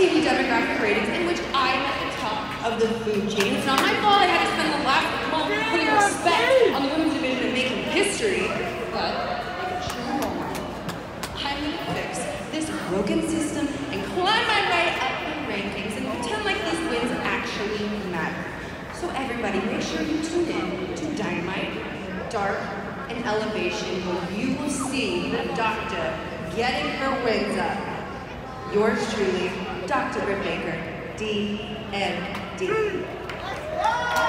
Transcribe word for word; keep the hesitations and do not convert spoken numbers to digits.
T V demographic ratings in which I'm at the top of the food chain. It's not my fault I had to spend the last month putting respect on the women's division and making history, but like a true role model, I'm gonna fix this broken system and climb my way up the rankings and pretend like these wins actually matter. So everybody, make sure you tune in to Dynamite, Dark, and Elevation, where you will see the Doctor getting her wins up. Yours truly, Doctor Britt Baker, D M D